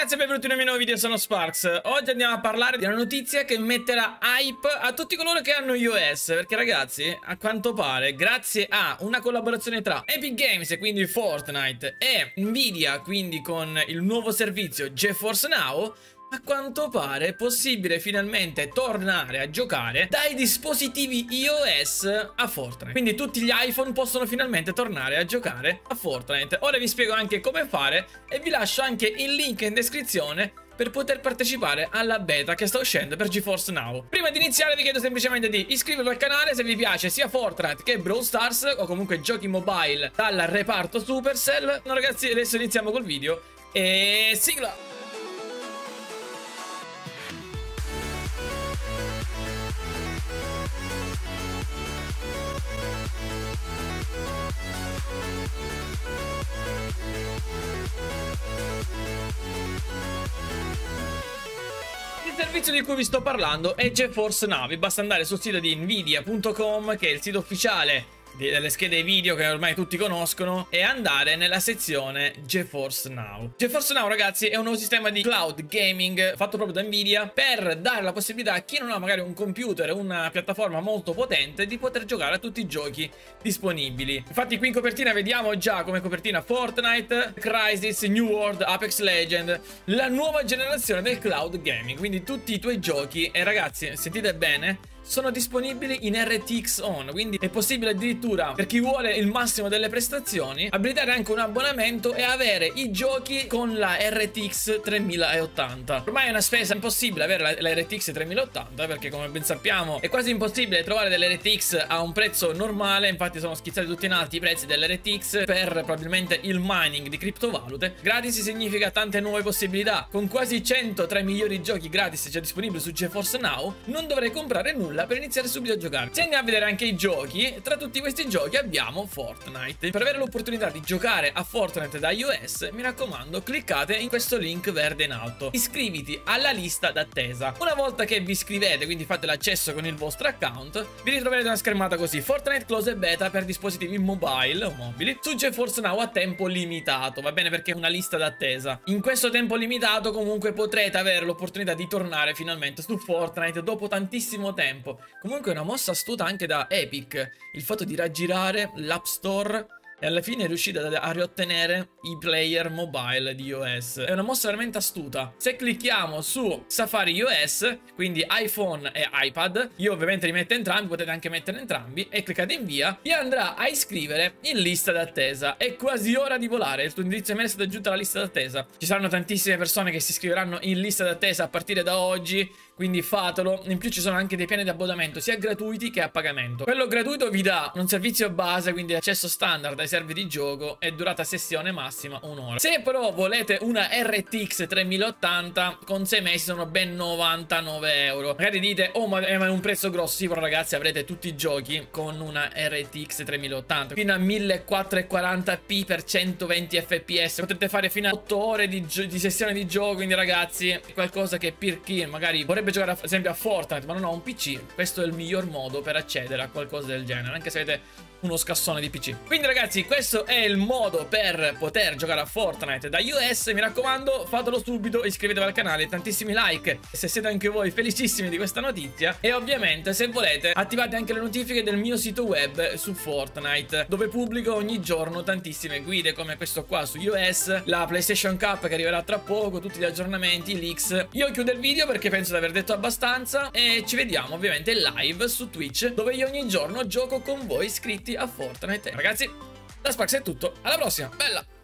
ragazzi e benvenuti in un nuovo video, sono Sparx. Oggi andiamo a parlare di una notizia che metterà hype a tutti coloro che hanno iOS, perché ragazzi, a quanto pare, grazie a una collaborazione tra Epic Games, quindi Fortnite, e Nvidia, quindi con il nuovo servizio GeForce Now, a quanto pare è possibile finalmente tornare a giocare dai dispositivi iOS a Fortnite. Quindi tutti gli iPhone possono finalmente tornare a giocare a Fortnite. Ora vi spiego anche come fare e vi lascio anche il link in descrizione per poter partecipare alla beta che sta uscendo per GeForce Now. Prima di iniziare vi chiedo semplicemente di iscrivervi al canale se vi piace sia Fortnite che Brawl Stars o comunque giochi mobile dal reparto Supercell. No ragazzi, adesso iniziamo col video e sigla! Il servizio di cui vi sto parlando è GeForce Now. Basta andare sul sito di nvidia.com, che è il sito ufficiale delle schede video che ormai tutti conoscono, e andare nella sezione GeForce Now. GeForce Now ragazzi è un nuovo sistema di cloud gaming fatto proprio da Nvidia per dare la possibilità a chi non ha magari un computer, una piattaforma molto potente, di poter giocare a tutti i giochi disponibili. Infatti qui in copertina vediamo già come copertina Fortnite, Crysis, New World, Apex Legends, la nuova generazione del cloud gaming. Quindi tutti i tuoi giochi, e ragazzi sentite bene, sono disponibili in RTX on, quindi è possibile addirittura, per chi vuole il massimo delle prestazioni, abilitare anche un abbonamento e avere i giochi con la RTX 3080. Ormai è una spesa impossibile avere la RTX 3080, perché come ben sappiamo è quasi impossibile trovare delle RTX a un prezzo normale. Infatti sono schizzati tutti in alto i prezzi delle RTX per probabilmente il mining di criptovalute. Gratis significa tante nuove possibilità. Con quasi 100 tra i migliori giochi gratis già disponibili su GeForce Now, non dovrei comprare nulla per iniziare subito a giocare. Se andiamo a vedere anche i giochi, tra tutti questi giochi abbiamo Fortnite. Per avere l'opportunità di giocare a Fortnite da iOS, mi raccomando, cliccate in questo link verde in alto, iscriviti alla lista d'attesa. Una volta che vi iscrivete, quindi fate l'accesso con il vostro account, vi ritroverete una schermata così: Fortnite Close Beta per dispositivi mobile o mobili su GeForce Now a tempo limitato, va bene, perché è una lista d'attesa. In questo tempo limitato comunque potrete avere l'opportunità di tornare finalmente su Fortnite dopo tantissimo tempo. Comunque è una mossa astuta anche da Epic, il fatto di raggirare l'App Store e alla fine è riuscita a riottenere i player mobile di iOS. È una mossa veramente astuta. Se clicchiamo su Safari iOS, quindi iPhone e iPad, io ovviamente li metto entrambi, potete anche mettere entrambi, e cliccate invia, vi andrà a iscrivere in lista d'attesa. È quasi ora di volare, il tuo indirizzo email è stato aggiunto alla lista d'attesa. Ci saranno tantissime persone che si iscriveranno in lista d'attesa a partire da oggi, quindi fatelo. In più ci sono anche dei piani di abbonamento sia gratuiti che a pagamento. Quello gratuito vi dà un servizio base, quindi accesso standard ai server di gioco, e durata sessione massima un'ora. Se però volete una RTX 3080, con 6 mesi sono ben 99 euro. Magari dite: oh ma è un prezzo grosso. Sì, però ragazzi avrete tutti i giochi con una RTX 3080 fino a 1440p per 120 fps. Potete fare fino a 8 ore di sessione di gioco. Quindi ragazzi è qualcosa che, per chi magari vorrebbe giocare ad esempio a Fortnite ma non ho un PC, questo è il miglior modo per accedere a qualcosa del genere, anche se avete uno scassone di PC. Quindi ragazzi questo è il modo per poter giocare a Fortnite da iOS. Mi raccomando, fatelo subito, iscrivetevi al canale, tantissimi like se siete anche voi felicissimi di questa notizia, e ovviamente se volete attivate anche le notifiche del mio sito web su Fortnite, dove pubblico ogni giorno tantissime guide come questo qua su iOS, la PlayStation Cup che arriverà tra poco, tutti gli aggiornamenti, i leaks. Io chiudo il video perché penso di aver detto abbastanza, e ci vediamo ovviamente live su Twitch, dove io ogni giorno gioco con voi iscritti a Fortnite. Ragazzi, da Sparx è tutto, alla prossima, bella!